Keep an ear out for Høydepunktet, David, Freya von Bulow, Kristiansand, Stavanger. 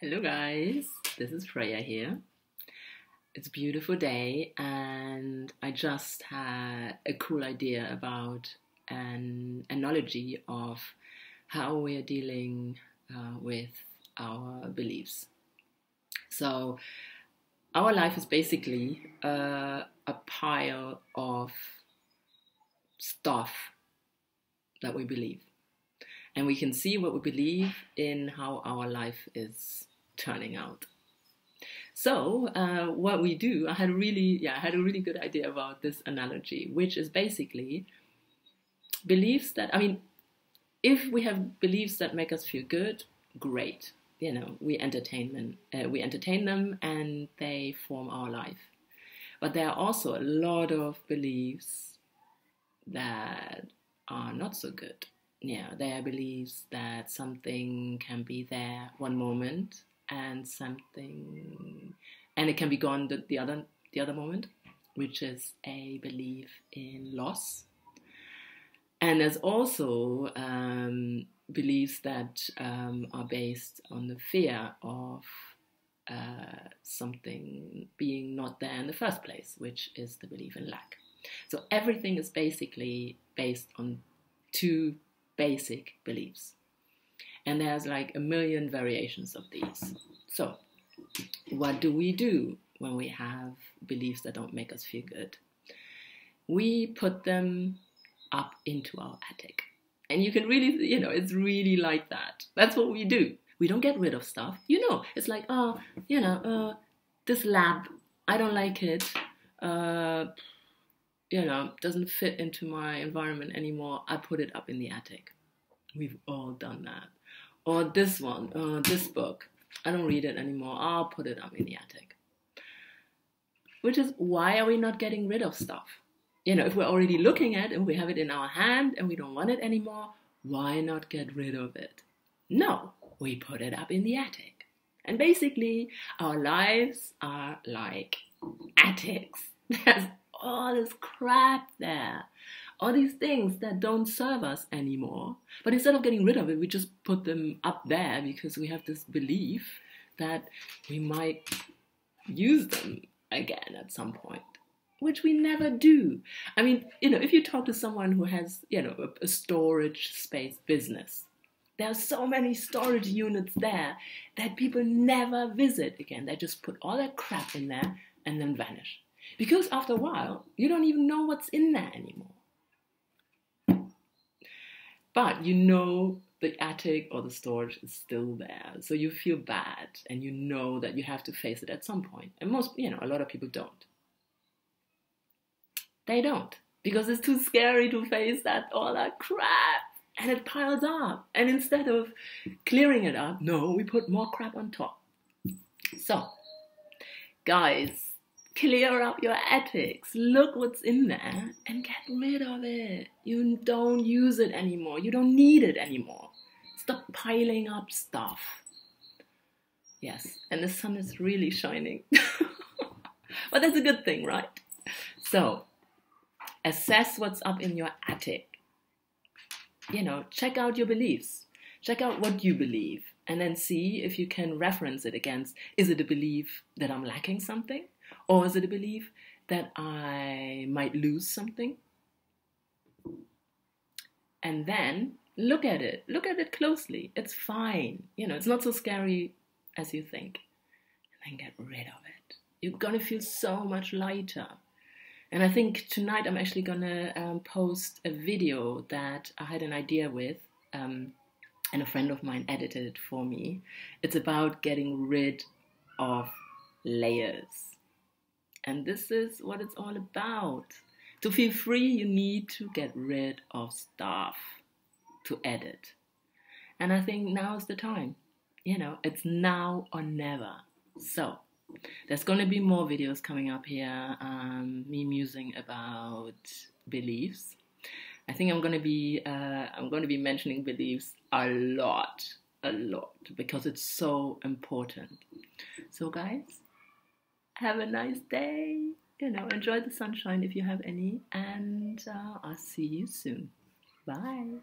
Hello guys, this is Freya here. It's a beautiful day and I just had a cool idea about an analogy of how we're dealing with our beliefs. So our life is basically a pile of stuff that we believe. And we can see what we believe in how our life is turning out. So what we do, I had a really good idea about this analogy, which is basically beliefs that, I mean, if we have beliefs that make us feel good, great, you know, we entertain them and they form our life. But there are also a lot of beliefs that are not so good. Yeah, there are beliefs that something can be there one moment and it can be gone the other moment, which is a belief in loss. And there's also beliefs that are based on the fear of something being not there in the first place, which is the belief in lack. So everything is basically based on two basic beliefs. And there's like a million variations of these. So what do we do when we have beliefs that don't make us feel good? We put them up into our attic. And you can really, you know, it's really like that. That's what we do. We don't get rid of stuff. You know, it's like, oh, you know, this lab, I don't like it. You know, doesn't fit into my environment anymore. I put it up in the attic. We've all done that. Or this one, this book, I don't read it anymore. I'll put it up in the attic. Which is, why are we not getting rid of stuff? You know, if we're already looking at it and we have it in our hand and we don't want it anymore, why not get rid of it? No, we put it up in the attic. And basically, our lives are like attics. There's all this crap there, all these things that don't serve us anymore. But instead of getting rid of it, we just put them up there because we have this belief that we might use them again at some point, which we never do. I mean, you know, if you talk to someone who has, you know, a storage space business, there are so many storage units there that people never visit again. They just put all that crap in there and then vanish. Because after a while, you don't even know what's in there anymore. But you know the attic or the storage is still there, so you feel bad and you know that you have to face it at some point. And most, you know, a lot of people don't. They don't, because it's too scary to face that, all that crap, and it piles up. And instead of clearing it up, no, we put more crap on top. So, guys, clear up your attics, look what's in there and get rid of it. You don't use it anymore. You don't need it anymore. Stop piling up stuff. Yes, and the sun is really shining. But that's a good thing, right? So, assess what's up in your attic. You know, check out your beliefs. Check out what you believe and then see if you can reference it against, is it a belief that I'm lacking something? Or is it a belief that I might lose something? And then look at it closely. It's fine. You know, it's not so scary as you think. And then get rid of it. You're gonna feel so much lighter. And I think tonight I'm actually gonna post a video that I had an idea with, and a friend of mine edited it for me. It's about getting rid of layers. And this is what it's all about. To feel free, you need to get rid of stuff, to edit. And I think now's the time. You know, it's now or never. So, there's going to be more videos coming up here, me musing about beliefs. I think I'm going to be mentioning beliefs a lot, because it's so important. So guys, have a nice day, you know, enjoy the sunshine if you have any, and I'll see you soon. Bye.